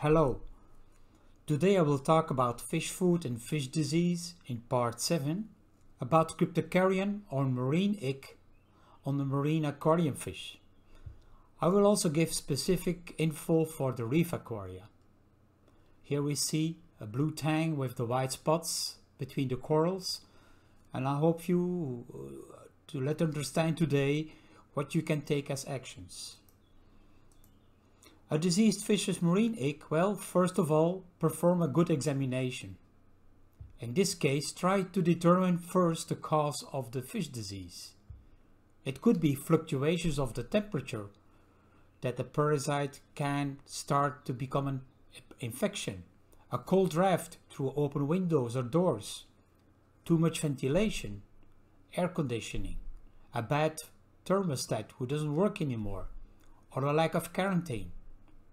Hello, today I will talk about fish food and fish disease in part 7 about cryptocaryon or marine ick on the marine aquarium fish. I will also give specific info for the reef aquaria. Here we see a blue tang with the white spots between the corals, and I hope you to let understand today what you can take as actions. A diseased fish's marine ick, well, first of all, perform a good examination. In this case, try to determine first the cause of the fish disease. It could be fluctuations of the temperature that the parasite can start to become an infection, a cold draft through open windows or doors, too much ventilation, air conditioning, a bad thermostat who doesn't work anymore, or a lack of quarantine.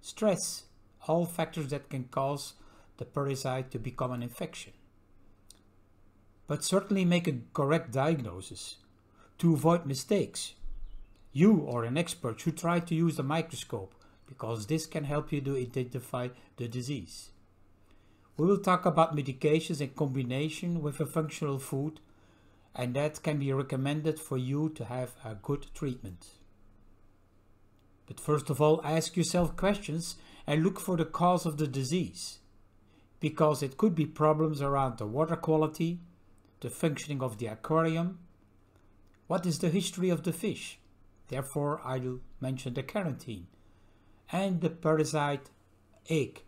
Stress, all factors that can cause the parasite to become an infection. But certainly make a correct diagnosis to avoid mistakes. You or an expert should try to use the microscope because this can help you to identify the disease. We will talk about medications in combination with a functional food, and that can be recommended for you to have a good treatment. But first of all, ask yourself questions and look for the cause of the disease, because it could be problems around the water quality, the functioning of the aquarium. What is the history of the fish? Therefore, I will mention the quarantine. And the parasite egg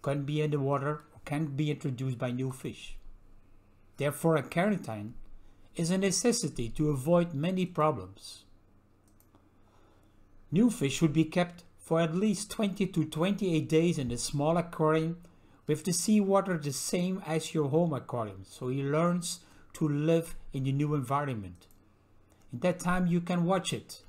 can be in the water or can be introduced by new fish. Therefore, a quarantine is a necessity to avoid many problems. New fish should be kept for at least 20 to 28 days in a small aquarium with the seawater the same as your home aquarium, so he learns to live in the new environment. At that time you can watch it,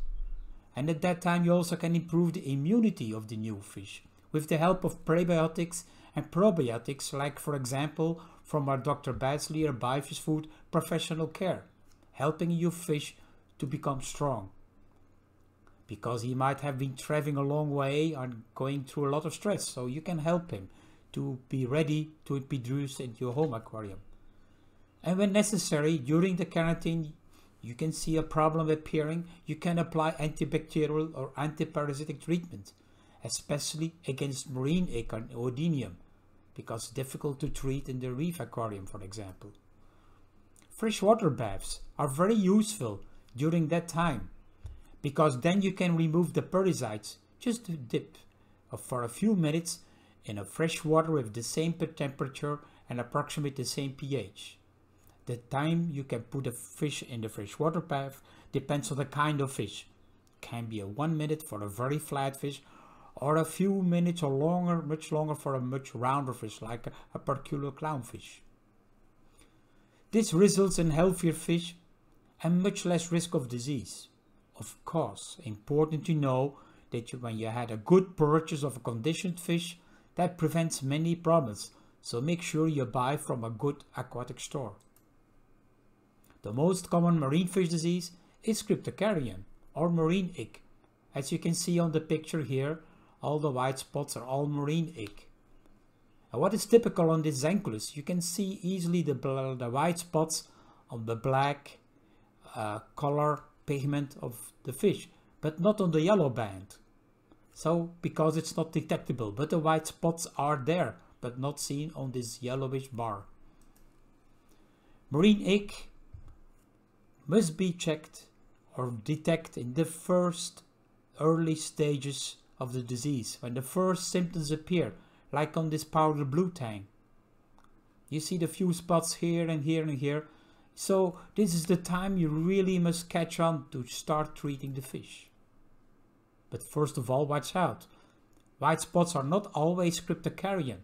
and at that time you also can improve the immunity of the new fish with the help of prebiotics and probiotics, like for example from our Dr. Bassleer Biofish Food Professional Care, helping your fish to become strong, because he might have been traveling a long way and going through a lot of stress, so you can help him to be ready to introduce into your home aquarium. And when necessary, during the quarantine, you can see a problem appearing, you can apply antibacterial or antiparasitic treatment, especially against marine ick and oidinium, because it's difficult to treat in the reef aquarium, for example. Freshwater baths are very useful during that time, because then you can remove the parasites. Just dip for a few minutes in a fresh water with the same temperature and approximately the same pH. The time you can put a fish in the freshwater bath depends on the kind of fish. It can be a 1 minute for a very flat fish, or a few minutes or longer, much longer, for a much rounder fish like a perculio clownfish. This results in healthier fish and much less risk of disease. Of course, important to know that when you had a good purchase of a conditioned fish, that prevents many problems, so make sure you buy from a good aquatic store. The most common marine fish disease is cryptocaryon or marine ick. As you can see on the picture here, all the white spots are all marine ick. And what is typical on this zanclus, you can see easily the white spots on the black color pigment of the fish, but not on the yellow band, so because it's not detectable, but the white spots are there but not seen on this yellowish bar. Marine ick must be checked or detected in the first early stages of the disease, when the first symptoms appear, like on this powder blue tang. You see the few spots here and here and here. So this is the time you really must catch on to start treating the fish. But first of all, watch out. White spots are not always cryptocaryon.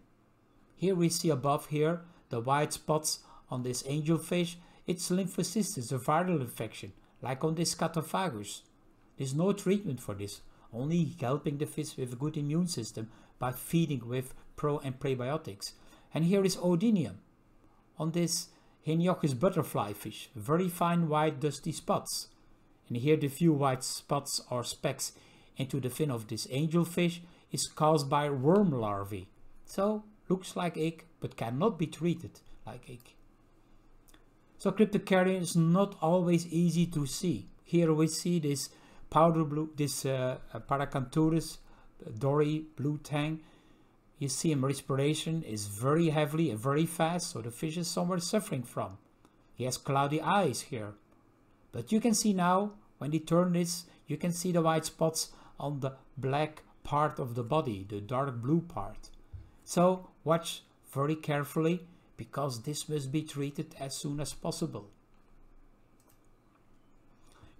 Here we see above here the white spots on this angelfish. It's lymphocystis, a viral infection, like on this catophagus. There's no treatment for this, only helping the fish with a good immune system by feeding with pro and prebiotics. And here is oidinium on this Heniochus butterfly fish, very fine white dusty spots, and here the few white spots or specks into the fin of this angelfish is caused by worm larvae. So looks like ick but cannot be treated like ick. So cryptocaryon is not always easy to see. Here we see this powder blue, this Paracanthurus dory blue tang. You see him, respiration is very heavily and very fast, so the fish is somewhere suffering from. He has cloudy eyes here. But you can see now, when they turn this, you can see the white spots on the black part of the body, the dark blue part. So watch very carefully, because this must be treated as soon as possible.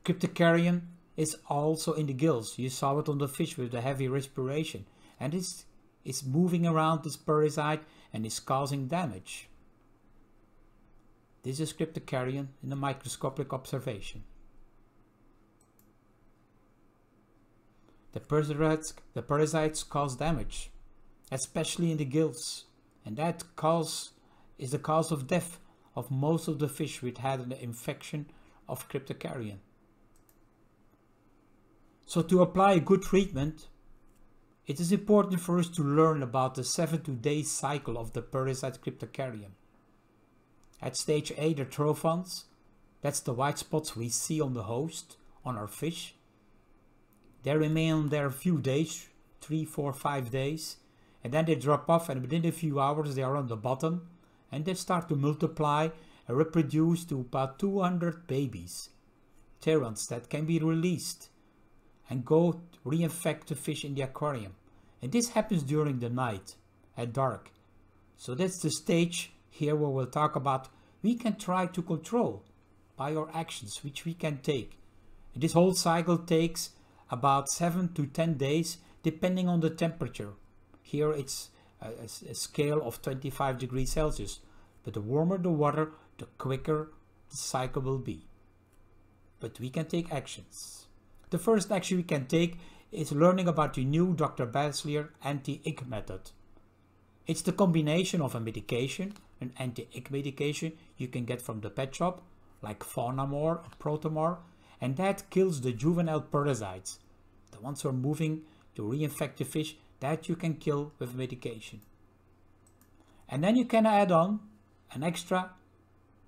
Cryptocaryon is also in the gills. You saw it on the fish with the heavy respiration, and it's moving around this parasite and is causing damage. This is cryptocaryon in a microscopic observation. The parasites cause damage, especially in the gills, and that cause is the cause of death of most of the fish which had an infection of cryptocaryon. So to apply a good treatment, it is important for us to learn about the 7-day cycle of the parasite cryptocaryon. At stage A, the trophons, that's the white spots we see on the host, on our fish. They remain on there a few days, 3, 4, 5 days, and then they drop off, and within a few hours they are on the bottom, and they start to multiply and reproduce to about 200 babies, terans that can be released, and go reinfect the fish in the aquarium. And this happens during the night, at dark. So that's the stage here where we'll talk about we can try to control by our actions, which we can take. And this whole cycle takes about 7 to 10 days, depending on the temperature. Here it's a scale of 25 degrees Celsius, but the warmer the water, the quicker the cycle will be. But we can take actions. The first action we can take is learning about the new Dr. Bassleer anti-ick method. It's the combination of a medication, an anti-ick medication you can get from the pet shop, like Faunamor or Protamor, and that kills the juvenile parasites. The ones who are moving to reinfect the fish, that you can kill with medication. And then you can add on an extra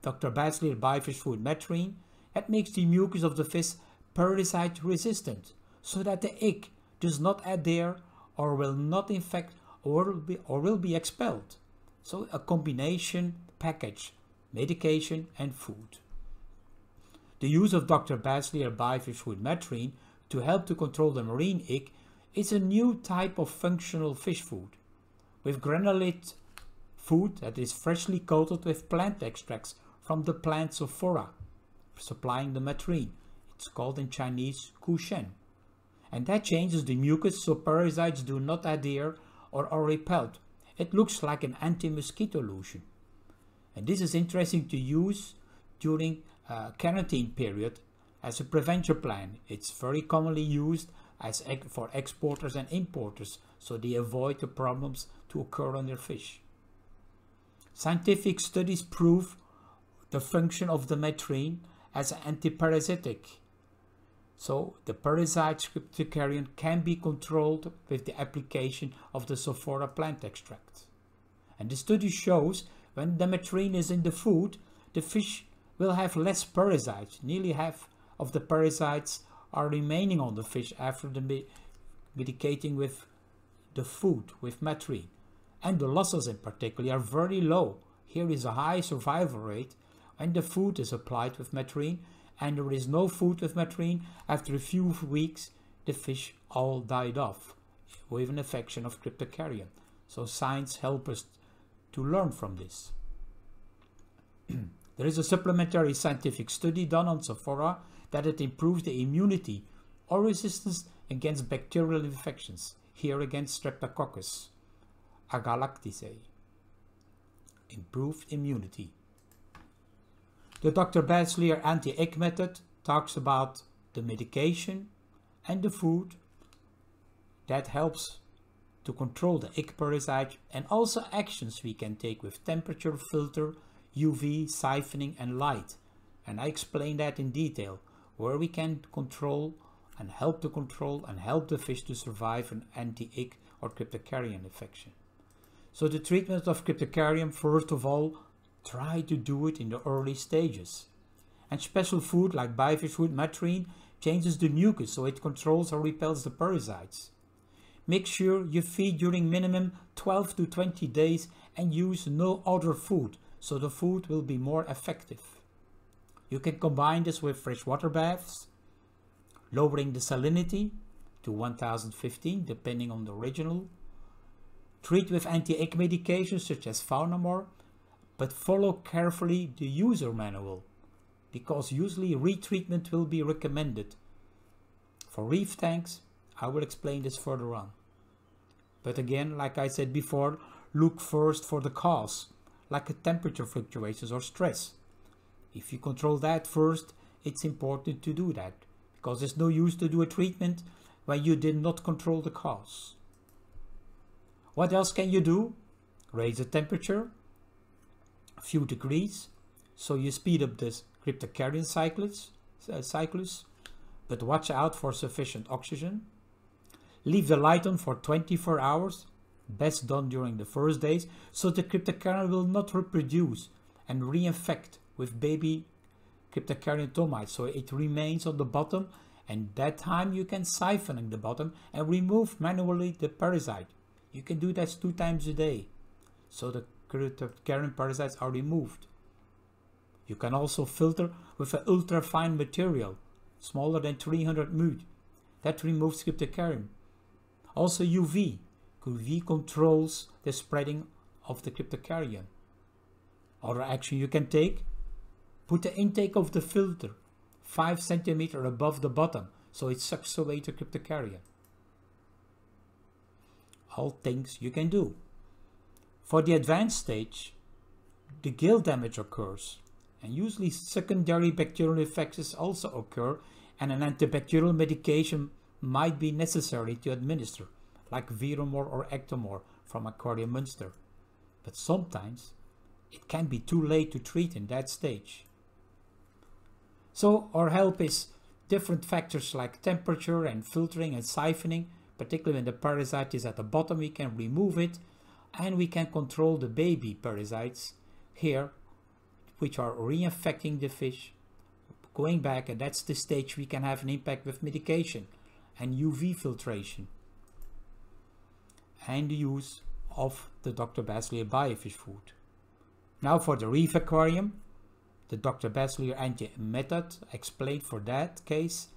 Dr. Bassleer Biofish Food Matrine that makes the mucus of the fish parasite resistant, so that the ick does not adhere or will not infect or will be expelled. So a combination package, medication and food. The use of Dr. Bassleer Biofish Food Matrine to help to control the marine ick is a new type of functional fish food, with granulate food that is freshly coated with plant extracts from the plant Sophora, supplying the matrine. It's called in Chinese kushen. And that changes the mucus so parasites do not adhere or are repelled. It looks like an anti-mosquito lotion. And this is interesting to use during quarantine period as a prevention plan. It's very commonly used as for exporters and importers, so they avoid the problems to occur on their fish. Scientific studies prove the function of the matrine as an antiparasitic. So the parasite cryptocaryon can be controlled with the application of the Sophora plant extract. And the study shows when the matrine is in the food, the fish will have less parasites. Nearly half of the parasites are remaining on the fish after the medicating with the food, with matrine. And the losses in particular are very low. Here is a high survival rate when the food is applied with matrine, and there is no food with matrine. After a few weeks, the fish all died off with an infection of cryptocaryon. So science helps us to learn from this. There is a supplementary scientific study done on Sophora that it improves the immunity or resistance against bacterial infections, here against Streptococcus agalactiae. Improved immunity. The Dr. Bassleer anti-ick method talks about the medication and the food that helps to control the ick parasite, and also actions we can take with temperature, filter, UV, siphoning and light. And I explain that in detail, where we can control and help the fish to survive an anti-ick or cryptocaryon infection. So the treatment of cryptocaryon, first of all, try to do it in the early stages. And special food like biofish food matrine changes the mucus so it controls or repels the parasites. Make sure you feed during minimum 12 to 20 days and use no other food, so the food will be more effective. You can combine this with freshwater baths, lowering the salinity to 1015 depending on the original. Treat with anti-egg medications such as Faunamor, but follow carefully the user manual, because usually retreatment will be recommended. For reef tanks, I will explain this further on. But again, like I said before, look first for the cause, like temperature fluctuations or stress. If you control that first, it's important to do that, because there's no use to do a treatment when you did not control the cause. What else can you do? Raise the temperature a few degrees, so you speed up the cryptocaryon cyclus, but watch out for sufficient oxygen. Leave the light on for 24 hours, best done during the first days, so the cryptocaryon will not reproduce and reinfect with baby cryptocaryon tomites, so it remains on the bottom, and that time you can siphon the bottom and remove manually the parasite. You can do that 2 times a day, so the cryptocaryon parasites are removed. You can also filter with an ultra-fine material, smaller than 300 mut, that removes cryptocaryon. Also UV. UV controls the spreading of the cryptocaryon. Other action you can take: put the intake of the filter 5 cm above the bottom, so it sucks away the cryptocaryon. All things you can do. For the advanced stage, the gill damage occurs, and usually secondary bacterial infections also occur, and an antibacterial medication might be necessary to administer, like Viramor or Ectomor from Aquarium Münster. But sometimes it can be too late to treat in that stage. So our help is different factors like temperature and filtering and siphoning, particularly when the parasite is at the bottom. We can remove it, and we can control the baby parasites here, which are reinfecting the fish, going back, and that's the stage we can have an impact with medication and UV filtration and the use of the Dr. Bassleer Biofish Food. Now for the reef aquarium, the Dr. Bassleer anti-method explained for that case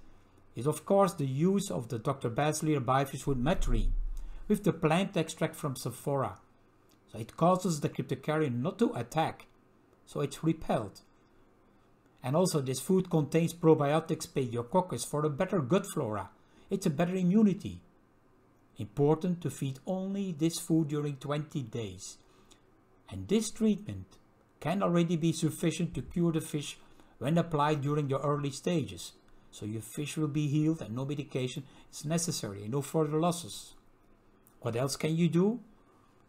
is of course the use of the Dr. Bassleer Biofish Food Matrine with the plant extract from Sophora. So it causes the cryptocaryon not to attack, so it's repelled. And also this food contains probiotics Pediococcus for a better gut flora. It's a better immunity. Important to feed only this food during 20 days. And this treatment can already be sufficient to cure the fish when applied during the early stages. So your fish will be healed and no medication is necessary and no further losses. What else can you do?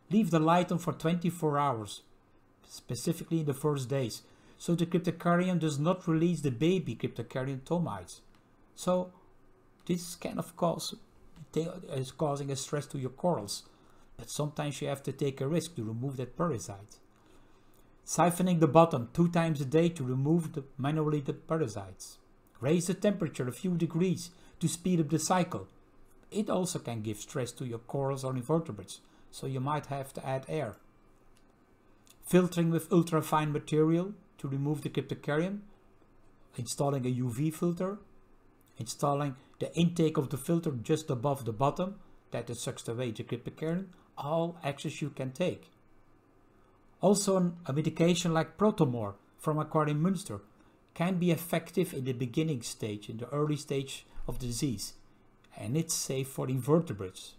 Leave the light on for 24 hours, specifically in the first days, so the cryptocaryon does not release the baby cryptocaryon tomites. So this kind of cause is causing a stress to your corals, but sometimes you have to take a risk to remove that parasite. Siphoning the bottom 2 times a day to remove manually the parasites. Raise the temperature a few degrees to speed up the cycle. It also can give stress to your corals or invertebrates, so you might have to add air. Filtering with ultra-fine material to remove the cryptocaryon, installing a UV filter, installing the intake of the filter just above the bottom, that sucks away the cryptocaryon, all actions you can take. Also a medication like Protamor from Aquarium Münster can be effective in the beginning stage, in the early stage of the disease, and it's safe for invertebrates.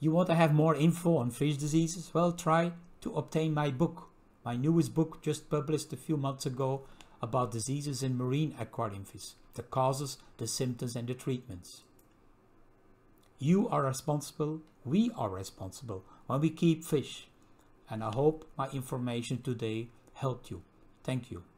You want to have more info on fish diseases? Well, try to obtain my book, my newest book just published a few months ago about diseases in marine aquarium fish, the causes, the symptoms and the treatments. You are responsible, we are responsible when we keep fish, and I hope my information today helped you. Thank you.